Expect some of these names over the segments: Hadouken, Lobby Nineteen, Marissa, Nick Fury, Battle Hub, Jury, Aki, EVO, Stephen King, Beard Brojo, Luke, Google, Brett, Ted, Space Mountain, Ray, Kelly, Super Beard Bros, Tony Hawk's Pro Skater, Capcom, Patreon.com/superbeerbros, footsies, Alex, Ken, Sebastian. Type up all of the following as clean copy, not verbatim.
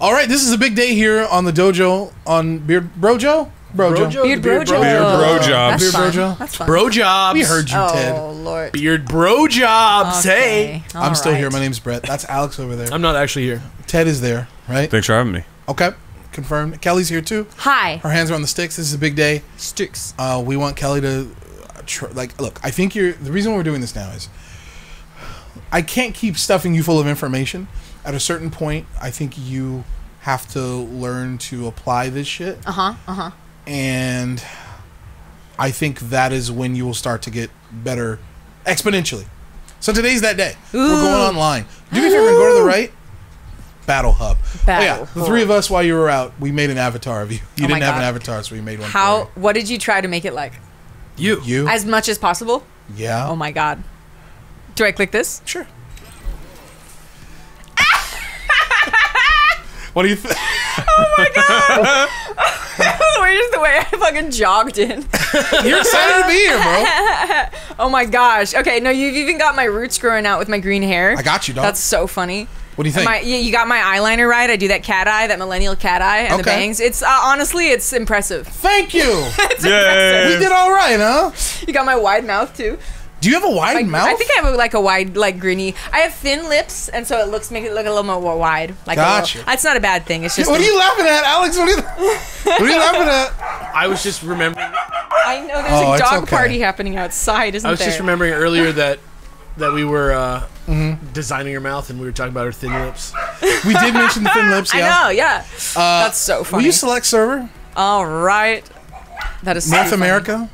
All right, this is a big day here on the dojo on Beard Brojo. Beard Brojo. That's Beard fun. Brojo. That's fun. Brojobs. We heard you, Ted. Oh, Lord. Beard Brojobs. Okay. Hey. I'm still here. My name's Brett. That's Alex over there. I'm not actually here. Ted is there, right? Thanks for having me. Okay. Confirmed. Kelly's here, too. Hi. Her hands are on the sticks. This is a big day. Sticks. We want Kelly to, look, I think you're, the reason why we're doing this now is I can't keep stuffing you full of information. At a certain point, I think you have to learn to apply this shit. And I think that is when you will start to get better exponentially. So today's that day. Ooh. We're going online. Do me a favor and go to the right. Battle Hub. Battle Hub. The three of us, while you were out, we made an avatar of you. You didn't have an avatar, so we made one. How? For you. What did you try to make it like? You. As much as possible? Yeah. Oh my God. Do I click this? Sure. What do you think? Oh my God. Just the way I fucking jogged in. You're excited to be here, bro. Oh my gosh. Okay, no, you've even got my roots growing out with my green hair. I got you, dog. That's so funny. What do you think? You got my eyeliner right. I do that cat eye, that millennial cat eye, and the bangs. It's honestly, it's impressive. Thank you. It's impressive. We did all right, huh? You got my wide mouth too. Do you have a wide mouth? I think I have like a wide, like grinny. I have thin lips, and so it looks, make it look a little more wide. Like gotcha. That's not a bad thing. It's just. What are you laughing at, Alex? What are you laughing at? I was just remembering. I know there's a dog party happening outside, isn't there? I was just remembering earlier that we were designing her mouth, and we were talking about her thin lips. We did mention the thin lips. Yeah. I know. Yeah. That's so funny. Will you select server? All right. That is so North America.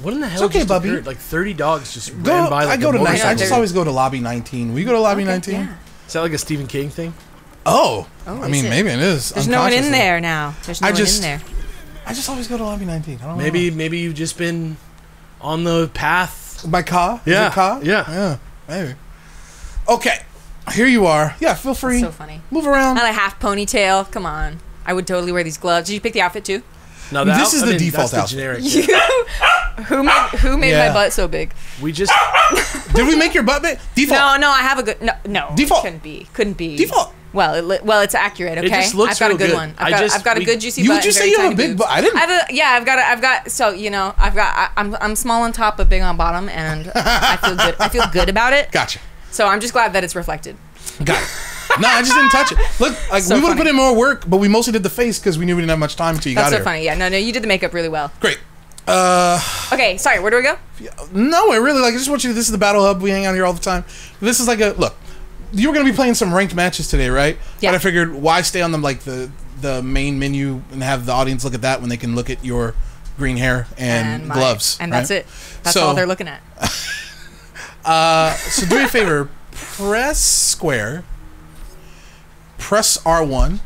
What in the hell? It's okay, Bubby. Occurred? Like 30 dogs just ran by. Like I go to I just always go to Lobby 19. Will you go to Lobby 19? Yeah. Is that like a Stephen King thing? Oh I mean, maybe it is. There's no one in there now. There's no one in there. I just always go to Lobby 19. I don't know. Maybe you've just been on the path by car. Yeah. Is it car? Yeah. Yeah. Maybe. Okay. Here you are. Yeah. Feel free. That's so funny. Move around. I had a half ponytail. Come on. I would totally wear these gloves. Did you pick the outfit too? No, this is the default outfit. Who made my butt so big? We just did. We make your butt big? Default. No, I have a good no. Default couldn't be default. Well, it's accurate. Okay, it just looks I've got a good one. I've got a good juicy butt. You just say you have a big butt. I didn't. I've got. So you know, I'm small on top but big on bottom, and I feel good. I feel good about it. Gotcha. So I'm just glad that it's reflected. Got it. No, I just didn't touch it. Look, like we would have put in more work, but we mostly did the face because we knew we didn't have much time until you got here. That's so funny. Yeah, no, you did the makeup really well. Great. Okay, sorry, where do we go? No, I just want you to, this is the Battle Hub. We hang out here all the time. This is like a, look, you were going to be playing some ranked matches today, right? Yeah. But I figured, why stay on them, like the main menu and have the audience look at that when they can look at your green hair and gloves. And right? That's it. That's all they're looking at. So do me a favor. Press square. Press R1.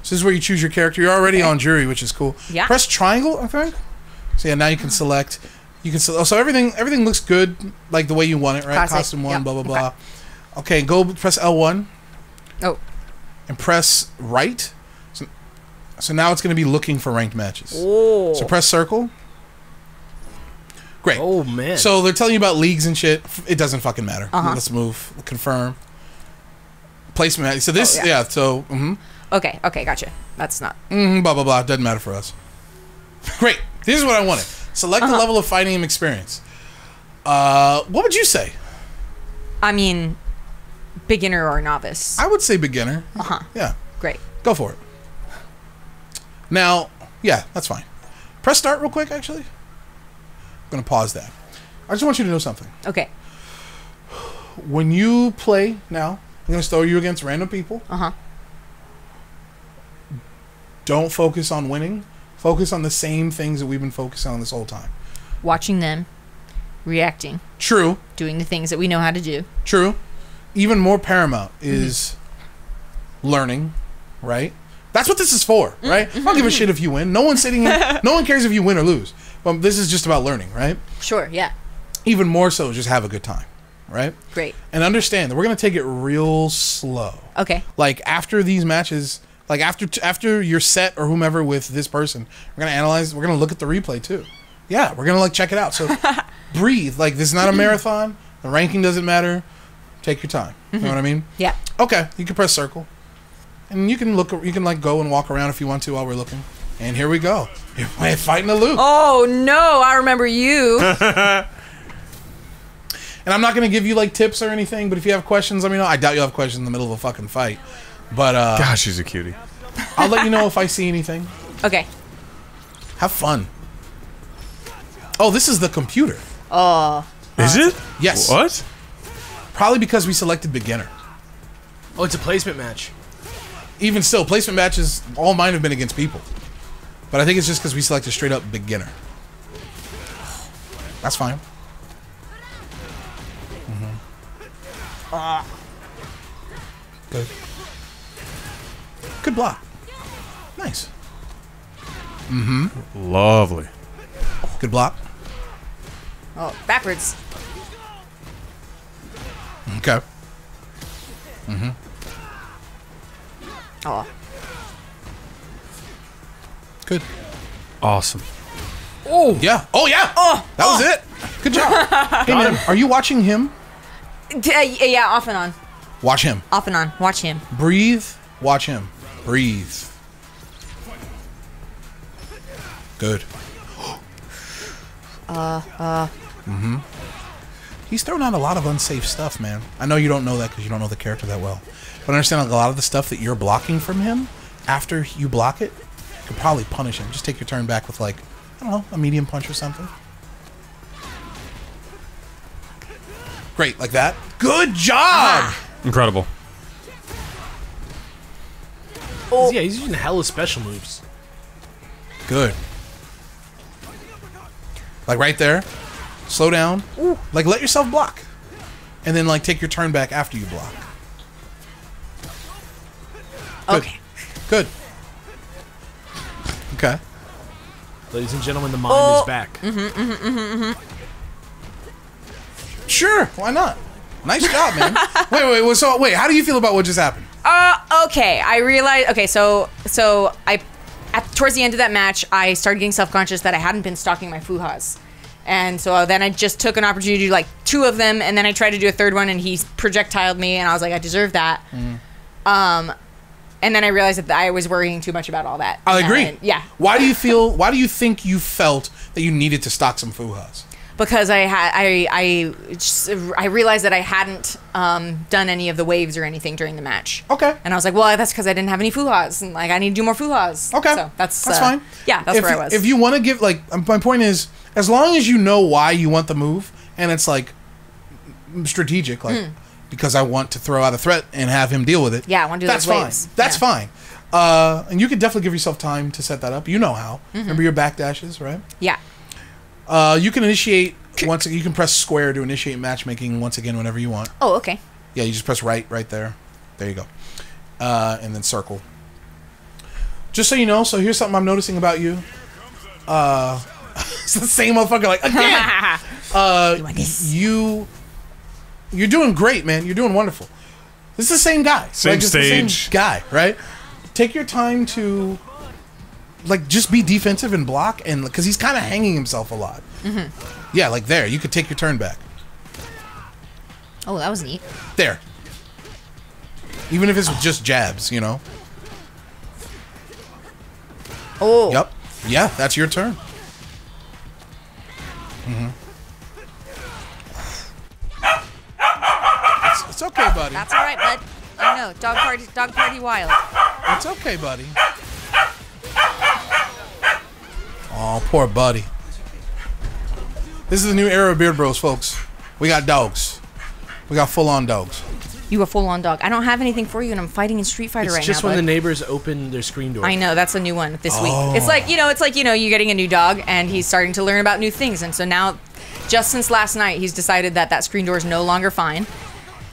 This is where you choose your character. You're already on Jury, which is cool. Yeah. Press triangle, I think. So yeah, now you can select. You can select. So everything looks good, like the way you want it, right? Classic. Costume 1, yep. Blah blah blah. Okay, go press L1. Oh. And press right. So now it's going to be looking for ranked matches. Oh. So press circle. Great. Oh man. So they're telling you about leagues and shit. It doesn't fucking matter. Let's move. Confirm. Placement. So this, Okay, gotcha. That's not. Blah, blah, blah. Doesn't matter for us. Great. This is what I wanted. Select the level of fighting experience. What would you say? I mean, beginner or novice. I would say beginner. Yeah. Great. Go for it. Now, yeah, that's fine. Press start real quick, actually. I'm going to pause that. I just want you to know something. Okay. When you play now, I'm going to throw you against random people. Don't focus on winning. Focus on the same things that we've been focusing on this whole time. Watching them. Reacting. True. Doing the things that we know how to do. True. Even more paramount is learning, right? That's what this is for, right? I don't give a shit if you win. No one's sitting here. No one cares if you win or lose. But this is just about learning, right? Sure, yeah. Even more so, just have a good time. Right? Great. And understand that we're going to take it real slow. Okay. Like after these matches, like after your set or whomever with this person, we're going to analyze, we're going to look at the replay too. Yeah, we're going to like check it out. So breathe. Like this is not a marathon. The ranking doesn't matter. Take your time. You know what I mean? Yeah. Okay. You can press circle. And you can look, you can like go and walk around if you want to while we're looking. And here we go. We're fighting a Luke. Oh no, I remember you. And I'm not going to give you like tips or anything, but if you have questions, let me know. I doubt you'll have questions in the middle of a fucking fight. But gosh, she's a cutie. I'll let you know if I see anything. Okay. Have fun. Oh, this is the computer. Oh. Is it? Yes. What? Probably because we selected beginner. Oh, it's a placement match. Even still, placement matches, all mine have been against people. But I think it's just because we selected straight up beginner. That's fine. Mm-hmm. Good. Good block. Nice. Mm-hmm. Lovely. Good block. Oh, backwards. Okay. Mm-hmm. Oh. Good. Awesome. Oh yeah. Oh yeah. Oh, that was it. Good job. Hey man, are you watching him? Yeah, off and on. Watch him. Off and on. Watch him. Breathe. Watch him. Breathe. Good. Mm-hmm. He's thrown out a lot of unsafe stuff, man. I know you don't know that because you don't know the character that well. But I understand like, a lot of the stuff that you're blocking from him, after you block it, you could probably punish him. Just take your turn back with, like, I don't know, a medium punch or something. Great, like that. Good job! Ah. Incredible. Oh. Yeah, he's using hella special moves. Good. Like right there. Slow down. Ooh. Like let yourself block. And then like take your turn back after you block. Good. Okay. Good. Okay. Ladies and gentlemen, the mime is back. Mm-hmm, mm-hmm, mm-hmm, mm-hmm. Sure, why not? Nice job, man. wait, how do you feel about what just happened? Okay. I realized towards the end of that match, I started getting self-conscious that I hadn't been stalking my fuhas. And so then I just took an opportunity to do like two of them, and then I tried to do a third one, and he projectiled me, and I was like, I deserve that. Mm-hmm. And then I realized that I was worrying too much about all that. I agree. And, yeah. Why do you think you felt that you needed to stalk some fuhas? Because I realized that I hadn't done any of the waves or anything during the match. Okay. And I was like, well, that's because I didn't have any fuhas, and like I need to do more fuhas. Okay. So that's fine. Yeah, that's where I was. If you want to give, like, my point is, as long as you know why you want the move, and it's like strategic, like because I want to throw out a threat and have him deal with it. Yeah, I want to do those waves. That's fine. And you can definitely give yourself time to set that up. You know how. Mm-hmm. Remember your back dashes, right? Yeah. You can initiate once. You can press square to initiate matchmaking once again whenever you want. Oh, okay. Yeah, you just press right there. There you go. And then circle. Just so you know, so here's something I'm noticing about you. It's the same motherfucker. Like again. You're doing great, man. You're doing wonderful. This is the same guy. Same right? Just stage. The same guy, right? Take your time to. Like, just be defensive and block, and because he's kind of hanging himself a lot. Mm-hmm. Yeah, like there. You could take your turn back. Oh, that was neat. There. Even if it's just jabs, you know? Oh. Yep. Yeah, that's your turn. Mm-hmm. It's okay, buddy. That's all right, bud. I know. Dog party wild. It's okay, buddy. Oh, poor buddy. This is the new era of Beard Bros, folks. We got dogs. We got full-on dogs. You a full-on dog. I don't have anything for you, and I'm fighting in Street Fighter right now. It's just when the neighbors open their screen door. I know. That's a new one this week. It's like, you know, you're getting a new dog, and he's starting to learn about new things. And so now, just since last night, he's decided that that screen door is no longer fine.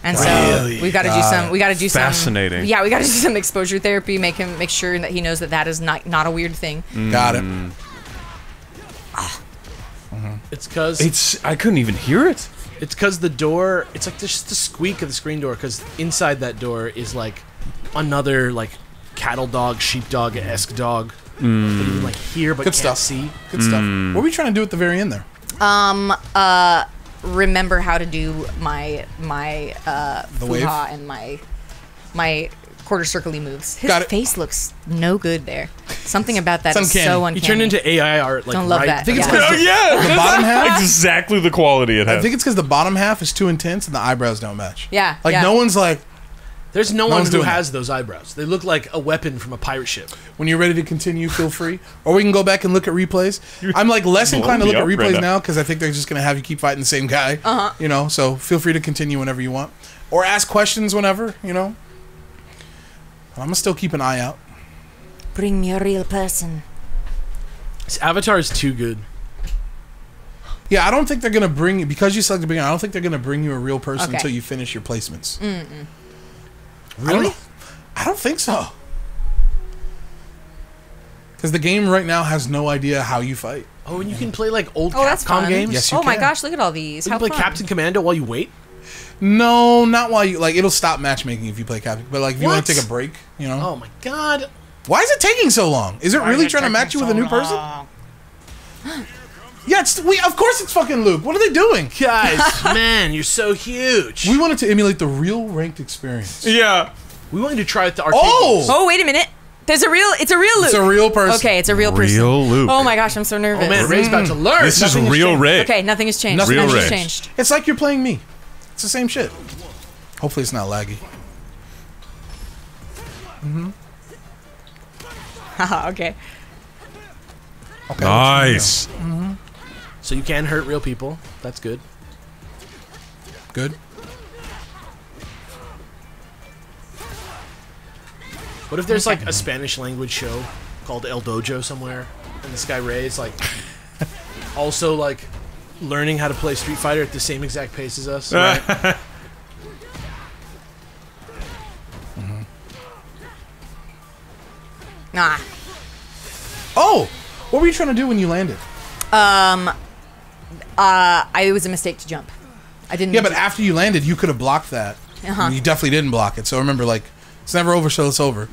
And really? So we got to do some fascinating. Yeah, we got to do some exposure therapy. Make sure that he knows that that is not a weird thing. Mm. Got it. Mm-hmm. It's because I couldn't even hear it. It's because the door. It's like just the squeak of the screen door. Because inside that door is like another like cattle dog, sheepdog-esque dog. Mm. That you can like hear but can't see. Good stuff. Mm. What were we trying to do at the very end there? Remember how to do my the fuha wave? And my quarter circle-y moves. His face looks no good there. Something about that is so uncanny. He turned into AI art. Like, don't love that. I think it's the bottom half. Exactly the quality it has. I think it's because the bottom half is too intense and the eyebrows don't match. Yeah. Like no one's like. There's no one who has those eyebrows. They look like a weapon from a pirate ship. When you're ready to continue, feel free. Or we can go back and look at replays. I'm like less inclined to look at replays now because I think they're just going to have you keep fighting the same guy. You know, so feel free to continue whenever you want. Or ask questions whenever, you know. I'm going to still keep an eye out. Bring me a real person. This avatar is too good. Yeah, I don't think they're going to bring you, because you selected beginner, I don't think they're going to bring you a real person until you finish your placements. Really? I don't think so. Because the game right now has no idea how you fight. Oh, and you can play like old Capcom games? Yes, you can. Oh my gosh, look at all these. How fun. You can play Captain Commando while you wait? No, not while you, like, it'll stop matchmaking if you play Captain. But like, if you want to take a break, you know? Oh my god. Why is it taking so long? Is it really trying to match you with a new person? Yeah, of course it's fucking Luke. What are they doing? Guys, man, you're so huge. We wanted to emulate the real ranked experience. Yeah. We wanted to try it to arcade. Oh, wait a minute. There's a real, it's a real Luke. It's a real person. Okay, it's a real person. Real Luke. Oh my gosh, I'm so nervous. Oh man, Ray's about to learn. This is real Ray. Okay, nothing has changed. Nothing has changed. It's like you're playing me. It's the same shit. Hopefully it's not laggy. Haha, okay. Nice. So you can hurt real people. That's good. Good. What if there's like a Spanish language show called El Dojo somewhere, and this guy Ray is like also like learning how to play Street Fighter at the same exact pace as us? Right? Nah. Oh, what were you trying to do when you landed? It was a mistake to jump. I didn't. Yeah, but after you landed, you could have blocked that. And you definitely didn't block it. So remember, like, it's never over, so it's over.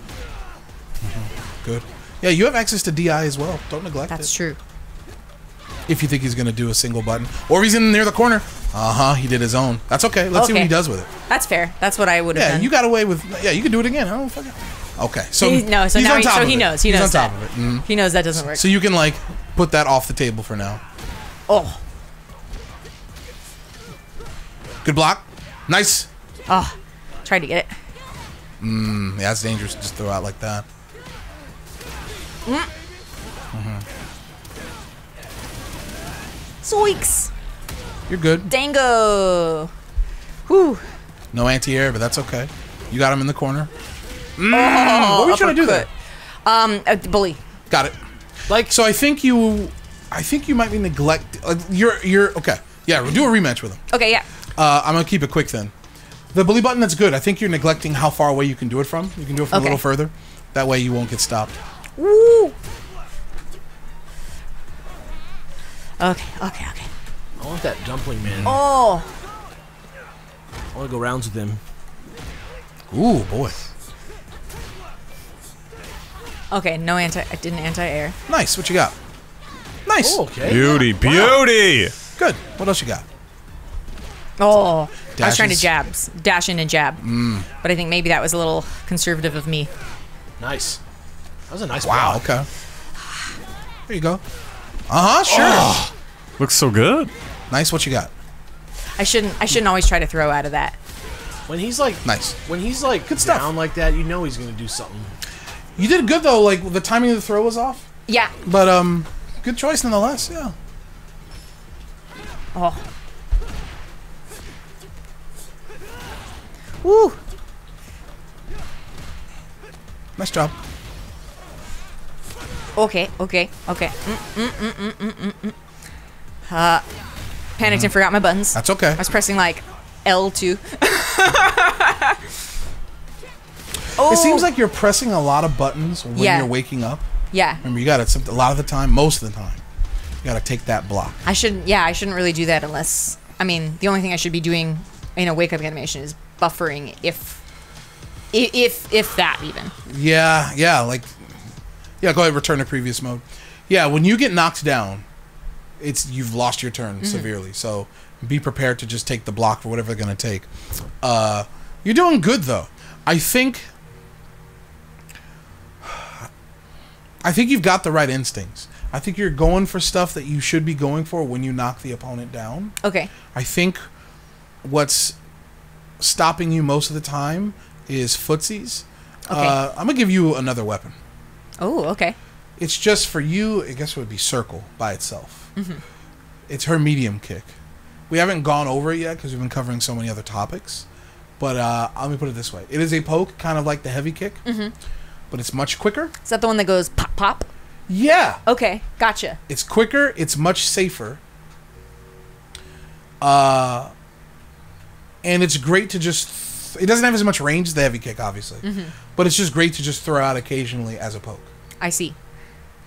Good. Yeah, you have access to DI as well. Don't neglect it. That's true. If you think he's gonna do a single button, or if he's in near the corner. He did his own. That's okay. Let's see what he does with it. That's fair. That's what I would have done. Yeah, you got away with. Yeah, you can do it again. I don't fucking. Okay, so he knows. He knows that. He knows that doesn't work. So you can like put that off the table for now. Oh, good block, nice. Oh, tried to get it. Yeah, that's dangerous to just throw out like that. Zoinks. You're good. Dango. Whew. No anti-air, but that's okay. You got him in the corner. What were you trying to do there? Bully. Got it. Like, so I think you might be neglecting. You're okay. Yeah, we'll do a rematch with him. Okay, yeah. I'm gonna keep it quick then. The bully button, that's good. I think you're neglecting how far away you can do it from. You can do it from a little further. That way you won't get stopped. Woo. Okay. I want that dumpling man. Oh. I want to go rounds with him. Ooh, boy. Okay, no anti. I didn't anti-air. Nice. What you got? Nice. Ooh, okay. Beauty. Wow. Good. What else you got? Oh, dashes. I was trying to dash in and jab, but I think maybe that was a little conservative of me. Nice. That was a nice. Wow. Block. Okay. There you go. Sure. Oh, looks so good. Nice. What you got? I shouldn't always try to throw out of that. When he's like good down stuff. Like that, you know he's gonna do something. You did good though, like the timing of the throw was off. Yeah. But good choice nonetheless, yeah. Oh. Woo. Nice job. Okay. Panicked and forgot my buttons. That's okay. I was pressing like L2. Oh. It seems like you're pressing a lot of buttons when you're waking up. Yeah. Remember, you got to, a lot of the time, most of the time, you got to take that block. I shouldn't really do that unless, I mean, the only thing I should be doing in a wake-up animation is buffering if that even. Yeah, go ahead, return to previous mode. Yeah, when you get knocked down, you've lost your turn severely, so be prepared to just take the block for whatever they're going to take. You're doing good, though. I think I think you've got the right instincts. I think you're going for stuff that you should be going for when you knock the opponent down. Okay. I think what's stopping you most of the time is footsies. Okay. I'm going to give you another weapon. Oh, okay. It's just for you, I guess it would be circle by itself. Mm-hmm. It's her medium kick. We haven't gone over it yet because we've been covering so many other topics. But let me put it this way. It is a poke, kind of like the heavy kick, mm-hmm. but it's much quicker. Is that the one that goes pop, pop? Yeah. Okay, gotcha. It's quicker. It's much safer. And it's great to just... it doesn't have as much range as the heavy kick, obviously. Mm-hmm. But it's just great to just throw out occasionally as a poke. I see.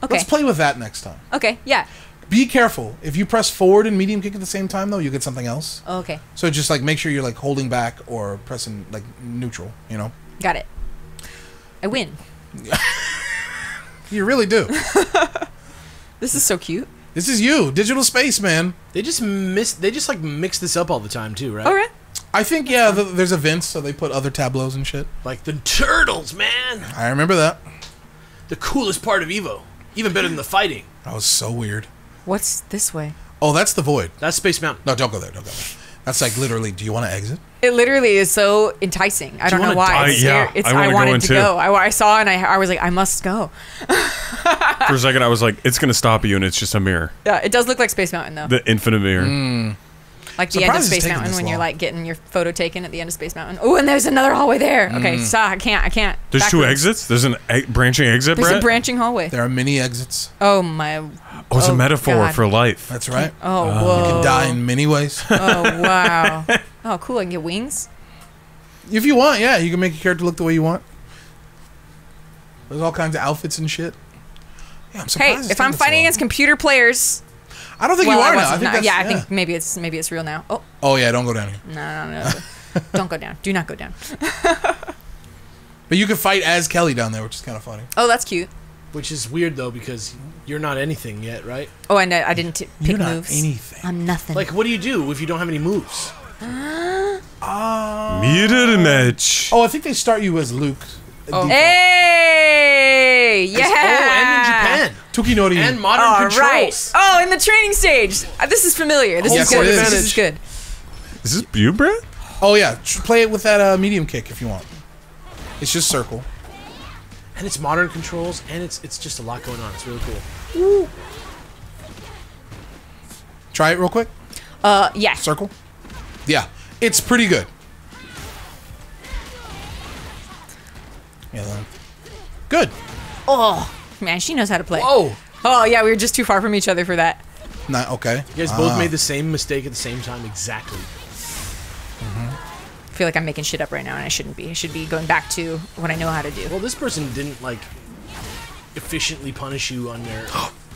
Okay. Let's play with that next time. Okay, yeah. Be careful. If you press forward and medium kick at the same time, though, you get something else. Oh, okay. So just, like, make sure you're, like, holding back or pressing, like, neutral, you know? Got it. I win. You really do. This is so cute. This is you. Digital space, man. They just, mix this up all the time, too, right? All right. I think, yeah, there's events, so they put other tableaus and shit. Like the turtles, man. I remember that. The coolest part of EVO. Even better than the fighting. That was so weird. What's this way? Oh, that's the void. That's Space Mountain. No, don't go there. Don't go there. That's like literally, do you want to exit? It literally is so enticing. I don't know why. I wanted to go. I saw and I was like, I must go. For a second, I was like, it's going to stop you and it's just a mirror. Yeah, it does look like Space Mountain, though. The infinite mirror. Mm. Like the end of Space Mountain when you're like getting your photo taken at the end of Space Mountain. Oh, and there's another hallway there. Mm. Okay, so I can't. There's backwards. Two exits? There's an branching exit, Brett? There's a branching hallway. There are many exits. Oh, my. Oh, it's a metaphor for life. That's right. Oh, whoa. You can die in many ways. Oh, wow. Oh, cool. I can get wings? If you want, yeah. You can make your character look the way you want. There's all kinds of outfits and shit. Yeah, I'm surprised. Hey, if I'm fighting against computer players... I don't think you are now. I think yeah, I think maybe it's real now. Oh. Oh yeah, don't go down here. No. Don't go down. Do not go down. But you can fight as Kelly down there, which is kind of funny. Oh, that's cute. Which is weird though, because you're not anything yet, right? Oh, and I didn't pick moves. Anything. I'm nothing. Like, what do you do if you don't have any moves? Mirror match. Oh, I think they start you as Luke. Oh. Hey! Yeah! Oh, and in Japan. Tukinori. And modern controls. Right. Oh, in the training stage. This is familiar. This is good. This is good. Is this you, Brett? Oh, yeah. Play it with that medium kick if you want. It's just circle. And it's modern controls, and it's just a lot going on. It's really cool. Ooh. Try it real quick. Yeah. Circle. Yeah. It's pretty good. Yeah, good. Oh, man, she knows how to play. Whoa. Oh, yeah, we were just too far from each other for that. Not okay. You guys both made the same mistake at the same time, exactly. Mm-hmm. I feel like I'm making shit up right now, and I shouldn't be. I should be going back to what I know how to do. Well, this person didn't, like, efficiently punish you on their...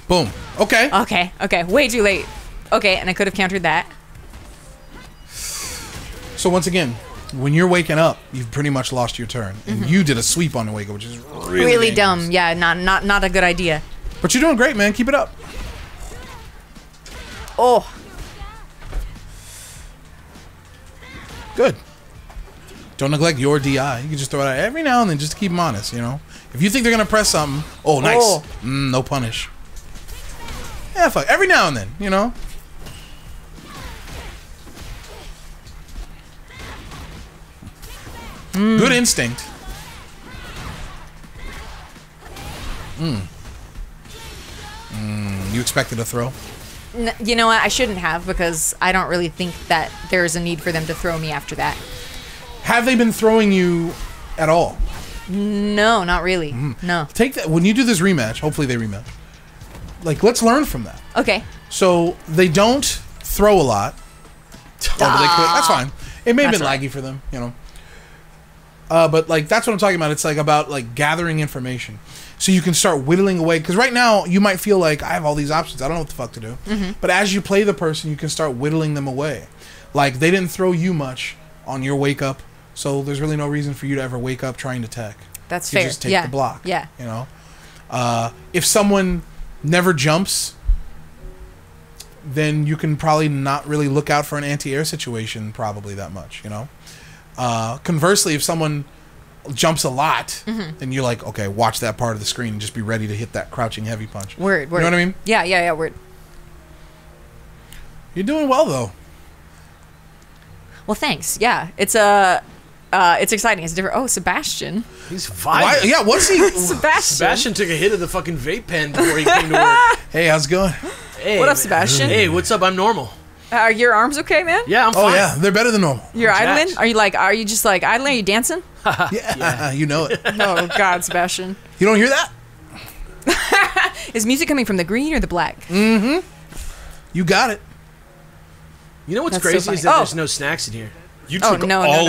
Boom. Okay. Okay, okay. Way too late. Okay, and I could have countered that. So, once again... when you're waking up, you've pretty much lost your turn. And you did a sweep on the wake up, which is really dumb. Yeah, not a good idea. But you're doing great, man. Keep it up. Oh. Good. Don't neglect your DI. You can just throw it out every now and then just to keep them honest, you know? If you think they're going to press something, oh, nice. Oh. No punish. Yeah, fuck. Every now and then, you know? Mm. Good instinct. You expected a throw? No, you know what? I shouldn't have because I don't really think that there's a need for them to throw me after that. Have they been throwing you at all? No, not really. No. Take that. When you do this rematch, hopefully they rematch. Like, let's learn from that. Okay. So they don't throw a lot. But they quit. That's fine. It may have been laggy for them, you know. But like that's what I'm talking about. It's like about like gathering information, so you can start whittling away. Because right now you might feel like I have all these options. I don't know what the fuck to do. But as you play the person, you can start whittling them away. Like they didn't throw you much on your wake up, so there's really no reason for you to ever wake up trying to tech. That's fair. You just take the block. Yeah. You know, if someone never jumps, then you can probably not really look out for an anti-air situation probably that much. You know. Conversely, if someone jumps a lot, and you're like, okay, watch that part of the screen and just be ready to hit that crouching heavy punch. Word, word. You know what I mean? Yeah, yeah, yeah, word. You're doing well, though. Well, thanks. Yeah, it's a... it's exciting. It's different. Oh, Sebastian. He's violent. Why? Yeah, what's he? Sebastian. Sebastian took a hit of the fucking vape pen before he came to work. Hey, how's it going? Hey, what up, Sebastian? Hey, what's up? I'm normal. Are your arms okay, man? Yeah, I'm fine. Oh, yeah. They're better than normal. You're idling? Are you like, are you just like idling? Are you dancing? Yeah, yeah. You know it. Oh, God, Sebastian. You don't hear that? Is music coming from the green or the black? Mm-hmm. You got it. You know what's crazy is that there's no snacks in here. You took all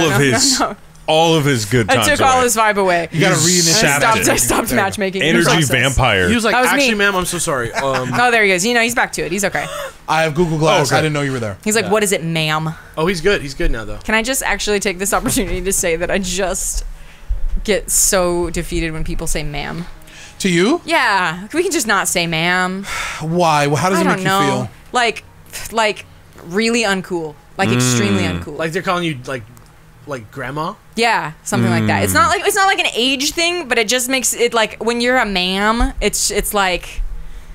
of his good times. I took all his vibe away. You gotta reinitiate. I stopped matchmaking. Energy vampire. He was like, "Actually, ma'am, I'm so sorry." Oh, there he goes. You know, he's back to it. He's okay. I have Google Glass. I didn't know you were there. He's like, "What is it, ma'am?" Oh, he's good. He's good now, though. Can I just actually take this opportunity to say that I just get so defeated when people say "ma'am" to you? Yeah, we can just not say "ma'am." Why? Well, how does it make you feel? Like really uncool. Like extremely uncool. Like they're calling you like grandma. Yeah, something like that. It's not like an age thing, but it just makes it like when you're a ma'am, it's like.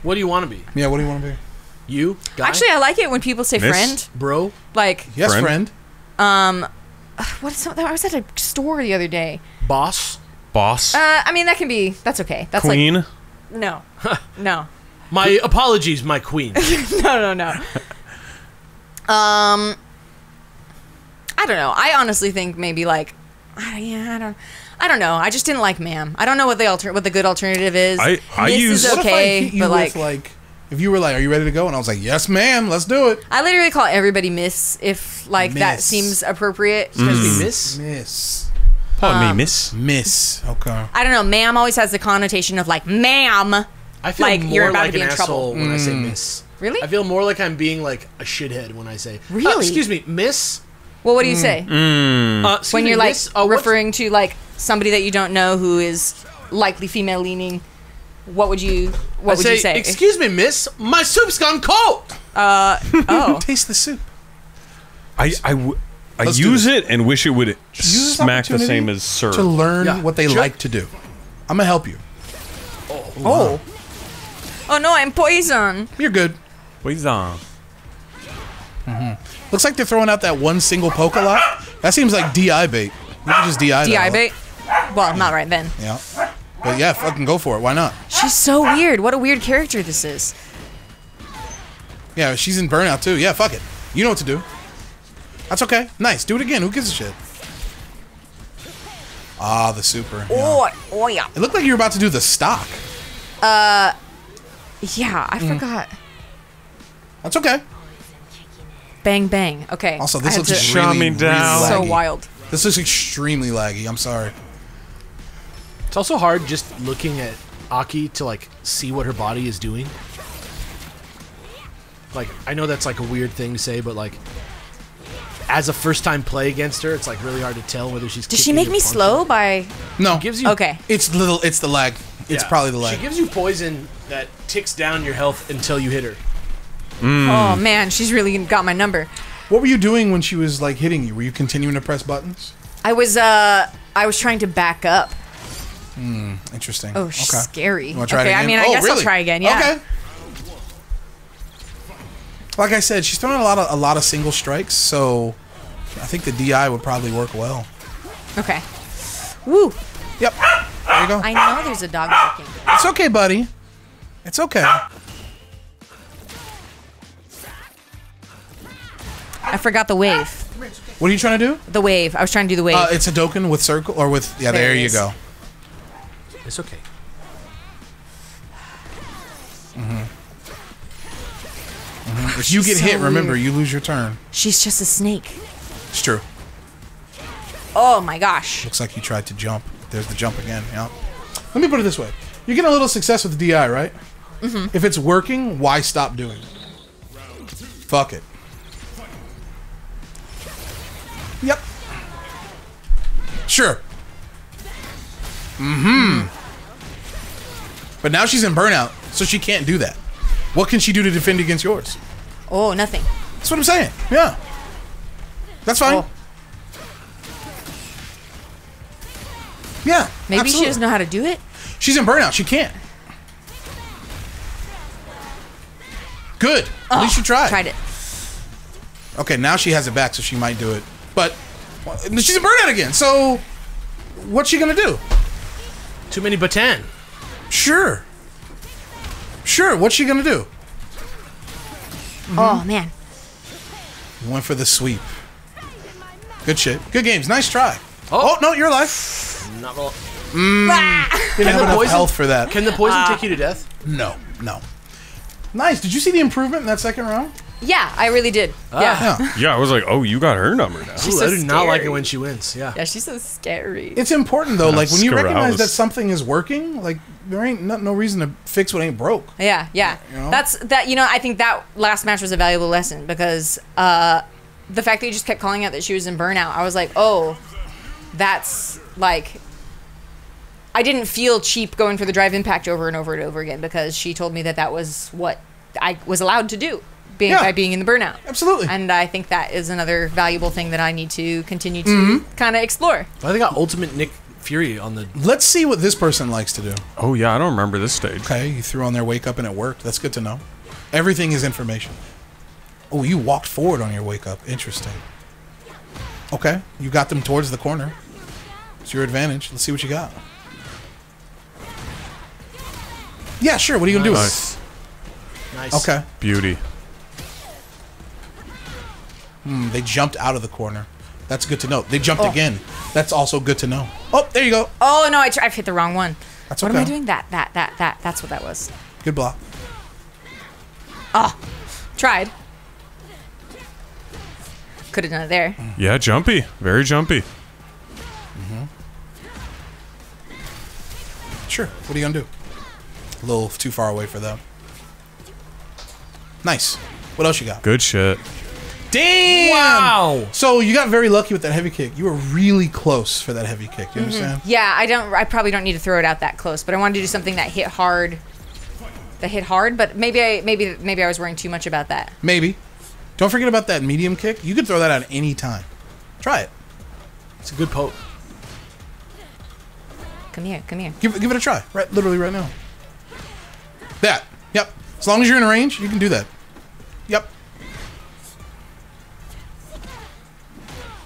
What do you want to be? Yeah, what do you want to be? You guy? Actually, I like it when people say friend, bro, like yes, friend. What is that? I was at a store the other day. Boss. I mean that can be. That's okay. That's queen. Like, no, no. My apologies, my queen. No, no, no. I don't know. I honestly think maybe like, yeah, I don't know. I just didn't like ma'am. I don't know what the good alternative is. What if if you were like, are you ready to go? And I was like, yes, ma'am, let's do it. I literally call everybody miss if like that seems appropriate. Especially miss. Pardon me, miss. Miss. Okay. I don't know. Ma'am always has the connotation of like, ma'am. I feel like you're about to be in trouble when I say miss. Really? I feel more like I'm being like a shithead when I say, really? Excuse me, miss. Well, what do you say? When you're like referring to like somebody that you don't know who is likely female leaning, what would you say? Excuse me, miss, my soup's gone cold. Oh. Taste the soup. I use it and wish it would smack the same as serve. To learn what they like to do. I'm gonna help you. Oh. Oh. Oh no, I'm poisoned. You're good. Poison. Looks like they're throwing out that one single poke a lot. That seems like DI bait. You can just DI bait? Well, not right then. Yeah. But yeah, fucking go for it. Why not? She's so weird. What a weird character this is. Yeah, she's in burnout too. Yeah, fuck it. You know what to do. That's okay. Nice. Do it again. Who gives a shit? Ah, the super. Oh, yeah. Oh yeah. It looked like you were about to do the stock. Yeah, I forgot. That's okay. Bang bang. Okay. Also, this looks really laggy. So wild. This looks extremely laggy. I'm sorry. It's also hard just looking at Aki to like see what her body is doing. Like, I know that's like a weird thing to say, but like, as a first-time play against her, it's like really hard to tell whether she's. Does she make me slow by? No. She gives you. Okay. It's little. It's the lag. It's probably the lag. She gives you poison that ticks down your health until you hit her. Oh man, she's really got my number. What were you doing when she was like hitting you? Were you continuing to press buttons? I was trying to back up. Interesting. Oh, okay. Scary. You wanna try it again? I mean, I guess really? I'll try again. Yeah. Okay. Like I said, she's throwing a lot of single strikes, so I think the DI would probably work well. Okay. Woo. Yep. There you go. I know there's a dog barking. It's okay, buddy. It's okay. I forgot the wave. What are you trying to do? The wave. I was trying to do the wave. It's a Hadouken with circle or with yeah. There you go. It's okay. If you get hit, remember you lose your turn. She's just a snake. It's true. Oh my gosh. Looks like you tried to jump. There's the jump again. Yeah. Let me put it this way: you're getting a little success with the DI, right? If it's working, why stop doing it? Fuck it. Yep. Sure. But now she's in burnout, so she can't do that. What can she do to defend against yours? Oh, nothing. That's what I'm saying. Yeah. That's fine. Oh. Yeah, maybe absolutely. She doesn't know how to do it. She's in burnout. She can't. Good. Oh, at least you tried. Tried it. Okay, now she has it back, so she might do it. But she's in burnout again. So what's she gonna do? Too many batan. Sure. Sure. What's she gonna do? Mm-hmm. Oh man. Went for the sweep. Good shit. Good games. Nice try. Oh, oh no, you're alive. Not all. You didn't have enough health for that. Can the poison take you to death? No, no. Nice. Did you see the improvement in that second round? Yeah, I really did. Yeah, I was like, oh, you got her number now. She's so I do not like it when she wins. Yeah. Yeah, she's so scary. It's important though, like when you recognize that something is working, like there ain't no reason to fix what ain't broke. Yeah, yeah. You know? That's that. You know, I think that last match was a valuable lesson because the fact that you just kept calling out that she was in burnout, I was like, oh, that's like. I didn't feel cheap going for the drive impact over and over and over again because she told me that that was what I was allowed to do by being in the burnout. Absolutely. And I think that is another valuable thing that I need to continue to kind of explore. Well, I got Ultimate Nick Fury on the... Let's see what this person likes to do. Oh, yeah. I don't remember this stage. Okay. You threw on their wake up and it worked. That's good to know. Everything is information. Oh, you walked forward on your wake up. Interesting. Okay. You got them towards the corner. It's your advantage. Let's see what you got. Yeah, sure. What are you going to do? Nice. Okay. Beauty. They jumped out of the corner. That's good to know. They jumped again. That's also good to know. Oh, there you go. Oh, no. I've hit the wrong one. That's okay. What am I doing? That. That's what that was. Good block. Oh, tried. Could have done it there. Yeah, jumpy. Very jumpy. Sure. What are you going to do? A little too far away for them. Nice. What else you got? Good shit. Damn! Wow! So you got very lucky with that heavy kick. You were really close for that heavy kick. You understand? Yeah, I probably don't need to throw it out that close, but I wanted to do something that hit hard. That hit hard, but maybe I was worrying too much about that. Maybe. Don't forget about that medium kick. You could throw that out any time. Try it. It's a good poke. Come here, come here. Give it a try. Right, literally right now. That. Yep. As long as you're in range, you can do that. Yep.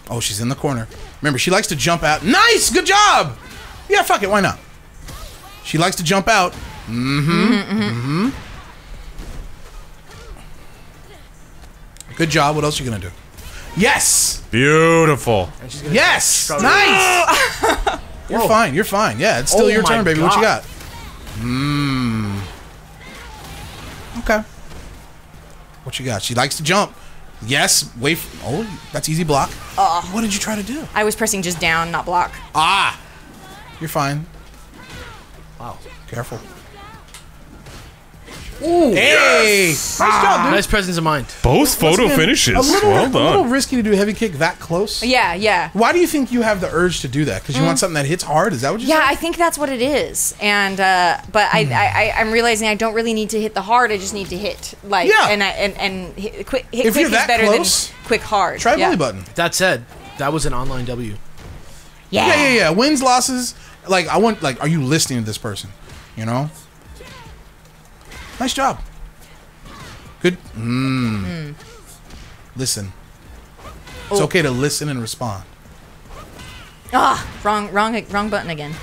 Oh, she's in the corner. Remember, she likes to jump out. Nice! Good job! Yeah, fuck it. Why not? She likes to jump out. Good job. What else are you going to do? Yes! Beautiful. Yes! Nice! You're fine. You're fine. Yeah, it's still your turn, baby. God. What you got? Okay. What you got? She likes to jump. Yes. Wait. Oh, that's easy block. What did you try to do? I was pressing just down, not block. Ah. You're fine. Wow. Careful. Ooh. Hey. Yes. Nice job, dude. Nice presence of mind. Both photo finishes. Well done. A little risky to do a heavy kick that close. Yeah, yeah. Why do you think you have the urge to do that? Because you want something that hits hard? Is that what you said? Yeah, I think that's what it is. And but I'm realizing I don't really need to hit the hard. I just need to hit like and hit quick is better than quick hard. Try belly button. That said, that was an online W. Yeah. Yeah. Wins, losses. Like I want. Like, are you listening to this person? You know. Nice job. Good. Listen. It's okay to listen and respond. Ah, wrong button again.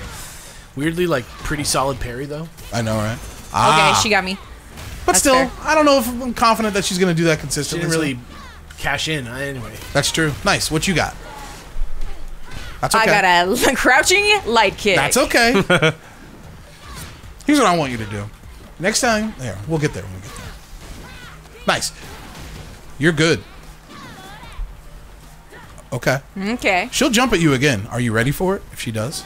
Weirdly, like pretty solid parry though. I know, right? Ah. Okay, she got me. But that's still, fair. I don't know if I'm confident that she's gonna do that consistently. She didn't really cash in anyway. That's true. Nice. What you got? That's okay. I got a crouching light kick. That's okay. Here's what I want you to do. Next time, there, we'll get there when we get there. Nice. You're good. Okay. Okay. She'll jump at you again. Are you ready for it if she does?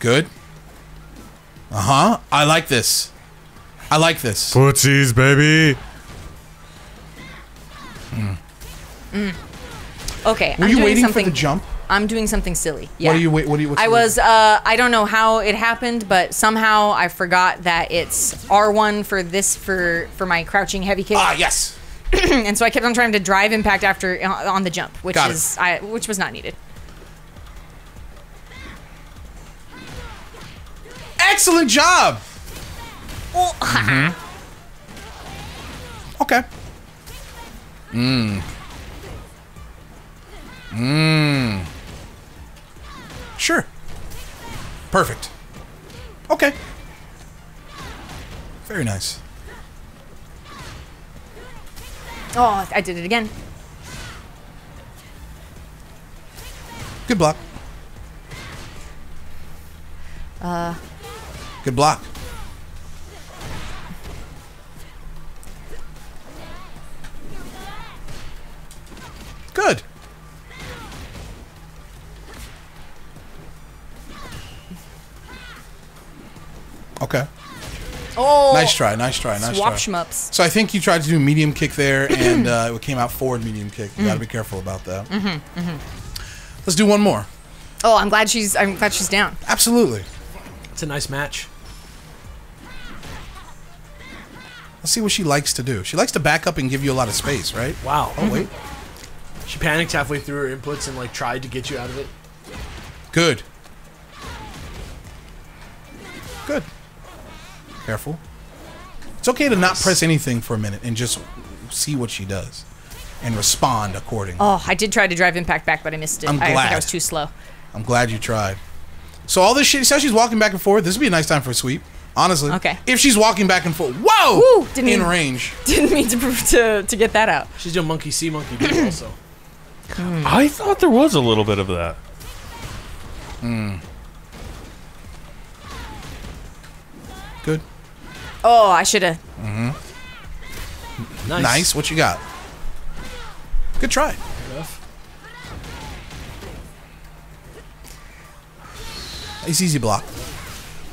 Good. Uh-huh. I like this. I like this. Footsies, baby. Okay. Were you waiting for the jump? I'm doing something silly. Yeah. I don't know how it happened, but somehow I forgot that it's R1 for my crouching heavy kick. Ah, yes. And so I kept on trying to drive impact after on the jump, which which was not needed. Excellent job. Mm-hmm. Okay. Sure. Perfect. Okay. Very nice. Oh, I did it again. Good block. Good block. Good. Okay. Oh, nice try, nice try, nice swap try. Shmups. So I think you tried to do medium kick there, and it came out forward medium kick. You gotta be careful about that. Let's do one more. Oh, I'm glad she's down. Absolutely. It's a nice match. Let's see what she likes to do. She likes to back up and give you a lot of space, right? Wow. Oh wait. She panicked halfway through her inputs and like tried to get you out of it. Good. Good. Careful. It's okay to not press anything for a minute and just see what she does and respond accordingly. Oh, I did try to drive impact back, but I missed it. I'm glad. I think I was too slow. I'm glad you tried. So all this shit, so she's walking back and forth. This would be a nice time for a sweep, honestly. Okay. If she's walking back and forth, whoa! Woo, didn't range. Didn't mean to get that out. She's doing monkey see, monkey do also. I thought there was a little bit of that. Good. Oh, I should have. Nice. Nice. What you got? Good try. It's easy block.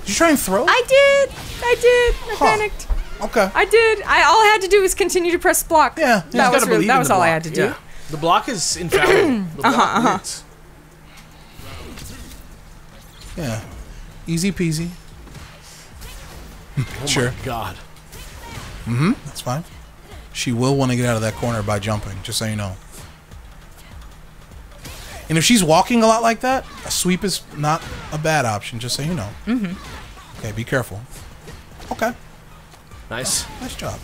Did you try and throw? I did. I did. I panicked. Okay. I did. All I had to do was continue to press block. Yeah. That was all I had to do. Yeah. The block is infallible. Yeah. Easy peasy. Oh sure. My God. That's fine. She will want to get out of that corner by jumping, just so you know. And if she's walking a lot like that, a sweep is not a bad option, just so you know. Okay, be careful. Okay. Nice. Oh, nice job.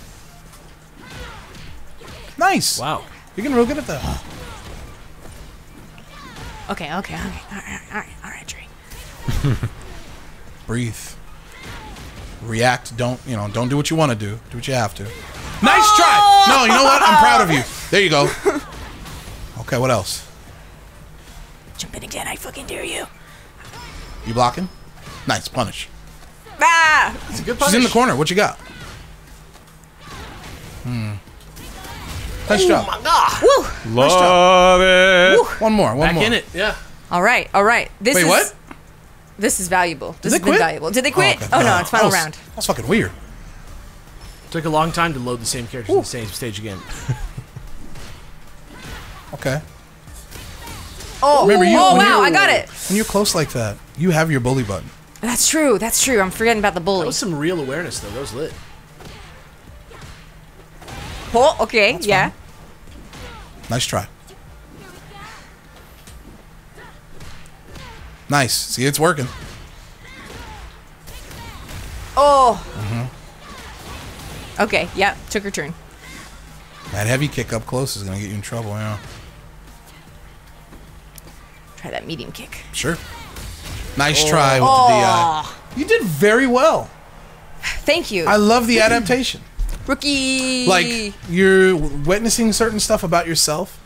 Nice. Wow. You're getting real good at that. Okay, okay, okay. All right, Trey. Breathe. React. Don't, you know, don't do what you want to do. Do what you have to. Nice try! No, you know what? I'm proud of you. There you go. Okay, what else? Jump in again. I fucking dare you. You blocking? Nice. Punish. Ah! It's a good punish. She's in the corner. What you got? Nice job. Oh my God. Woo. Nice job. Love it. Woo. One more. One more. Back in it. Yeah. All right. All right. This is... Wait, what? This is valuable. This has been valuable. Did they quit? Oh, okay. Oh no, it's final round. That's fucking weird. Took a long time to load the same characters in the same stage again. Okay. Oh, remember you, wow, I got it. When you're close like that, you have your bully button. That's true, that's true. I'm forgetting about the bully. That was some real awareness though. That was lit. Oh, okay, that's yeah. Fun. Nice try. Nice. See, it's working. Oh. Okay. Yeah. Took her turn. That heavy kick up close is gonna get you in trouble. Yeah. Try that medium kick. Sure. Nice try with the DI. You did very well. Thank you. I love the adaptation. Rookie. Like you're witnessing certain stuff about yourself.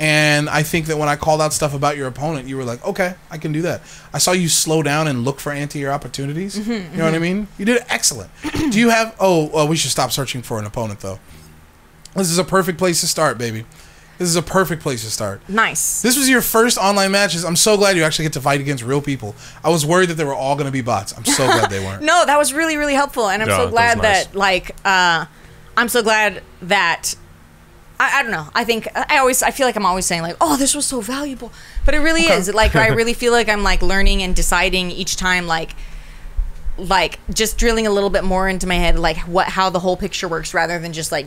And I think that when I called out stuff about your opponent, you were like, okay, I can do that. I saw you slow down and look for anti-air opportunities. You know what I mean? You did excellent. Do you have... Oh, well, we should stop searching for an opponent, though. This is a perfect place to start, baby. This is a perfect place to start. Nice. This was your first online matches. I'm so glad you actually get to fight against real people. I was worried that they were all going to be bots. I'm so glad they weren't. No, that was really, really helpful. And I'm so glad that, like... I'm so glad that... I don't know. I think I feel like I'm always saying like, oh, this was so valuable, but it really is. Like I really feel like I'm like learning and deciding each time, like just drilling a little bit more into my head, like how the whole picture works, rather than just like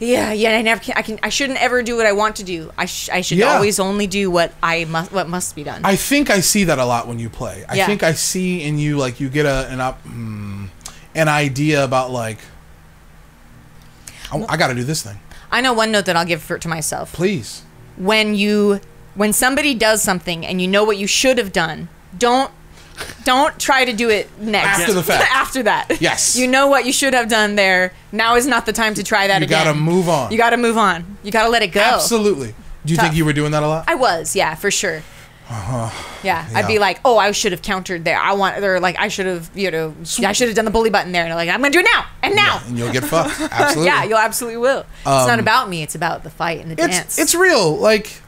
Yeah. I shouldn't ever do what I want to do. I should always only do what must be done. I think I see that a lot when you play. I think I see in you, like, you get an idea about, like, I got to do this thing. I know one note that I'll give to myself. Please. When somebody does something and you know what you should have done, don't try to do it next. After the fact. After that. Yes. You know what you should have done there. Now is not the time to try that again. You got to move on. You got to move on. You got to let it go. Absolutely. Do you think you were doing that a lot? I was, yeah, for sure. Yeah, I'd be like, oh, I should have countered there. I should have, I should have done the bully button there. And like, I'm gonna do it now and now. Yeah, and you'll get fucked. Absolutely. Yeah, you absolutely will. It's not about me. It's about the fight and the dance. It's real. Like,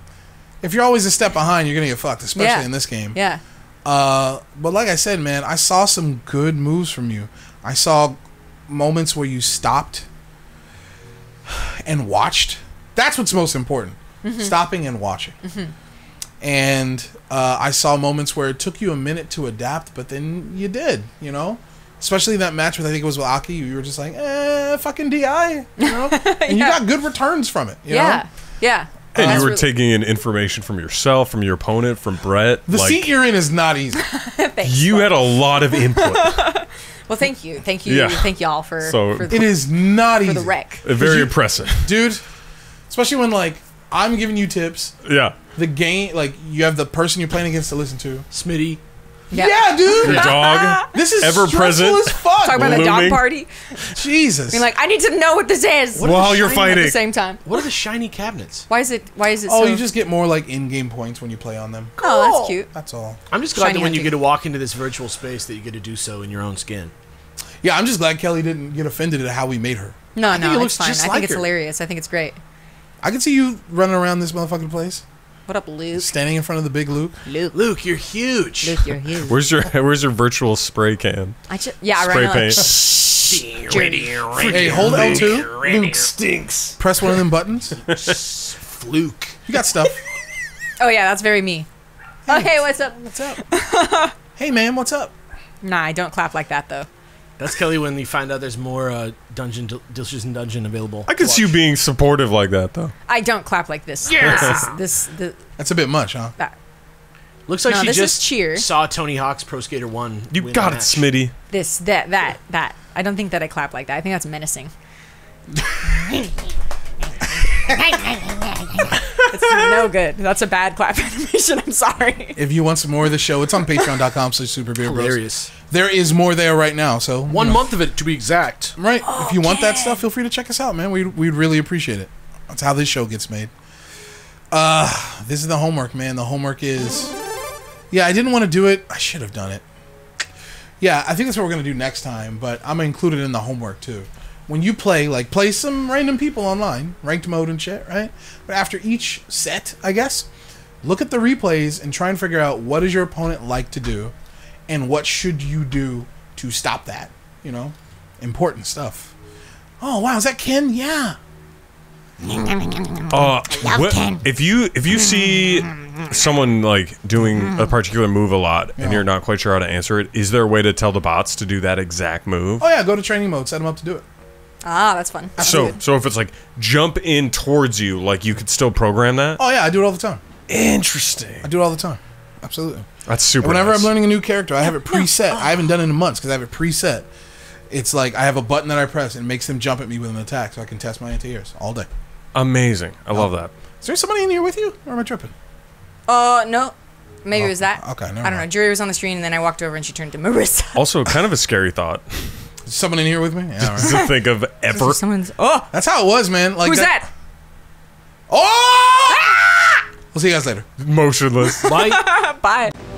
if you're always a step behind, you're gonna get fucked, especially in this game. Yeah. But like I said, man, I saw some good moves from you. I saw moments where you stopped and watched. That's what's most important: stopping and watching. And I saw moments where it took you a minute to adapt, but then you did, you know? Especially that match with, I think it was with Aki, you were just like, fucking DI, you know? And you got good returns from it, you know? Yeah. And you were taking in information from yourself, from your opponent, from Brett. The seat you're in is not easy. You had a lot of input. Well, thank you. Thank you. Yeah. Thank y'all for the, it is not easy. For the wreck. Very impressive. Dude, especially when, like, I'm giving you tips. Yeah. The game, like, you have the person you're playing against to listen to. Smitty. Yep. Yeah, dude. Your dog. This is ever present. As fuck. Talking about the dog party. Jesus. Being like, I need to know what this is. While you're fighting at the same time. What are the shiny cabinets? Why is it? Oh, so you just get more like in-game points when you play on them. Cool. Oh, that's cute. That's all. I'm just glad that when you get to walk into this virtual space that you get to do so in your own skin. Yeah, I'm just glad Kelly didn't get offended at how we made her. No, it's fine. I think it's hilarious. I think it's great. I can see you running around this motherfucking place. What up, Luke? Standing in front of the big Luke. Luke, you're huge. Luke, you're huge. Where's your virtual spray can? Spray paint. Hey, hold L2. Luke stinks. Press one of them buttons. Fluke. You got stuff. Oh yeah, that's very me. Hey, oh hey, what's up? What's up? Hey, man, what's up? Nah, I don't clap like that though. That's Kelly when you find out there's more Delicious and Dungeon available. I could see you being supportive like that, though. I don't clap like this. Yeah. That's a bit much, huh? Looks like she just saw Tony Hawk's Pro Skater 1. You got it, Smitty. That. I don't think that I clap like that. I think that's menacing. It's no good. That's a bad clap animation. I'm sorry. If you want some more of the show, it's on Patreon.com/superbeerbros. Hilarious. There is more there right now. So one month of it to be exact. Right. Oh, if you want that stuff, feel free to check us out, man. We'd really appreciate it. That's how this show gets made. This is the homework, man. The homework is, yeah, I didn't want to do it. I should have done it. Yeah, I think that's what we're gonna do next time. But I'm included in the homework too. When you play, like, play some random people online, ranked mode and shit, right? But after each set, I guess, look at the replays and try and figure out what does your opponent like to do and what should you do to stop that, you know? Important stuff. Oh, wow, is that Ken? Yeah. If you see someone, like, doing a particular move a lot and you're not quite sure how to answer it, is there a way to tell the bots to do that exact move? Oh, yeah, go to training mode, set them up to do it. Ah, that's fun. So if it's like jump in towards you, like you could still program that? Oh yeah, I do it all the time. Interesting. I do it all the time. Absolutely. That's super. And whenever I'm learning a new character, I have it preset. I haven't done it in months because I have it preset. It's like I have a button that I press and it makes them jump at me with an attack, so I can test my anti-airs all day. Amazing. I love that. Is there somebody in here with you, or am I tripping? No. Maybe it was that. Okay, never mind. I don't know. Jury was on the screen, and then I walked over, and she turned to Marissa. Also, kind of a scary thought. Is someone in here with me? Yeah, right. To think of ever. Oh, that's how it was, man. Like, who's that? Oh! Ah! We'll see you guys later. Motionless. Bye. Bye.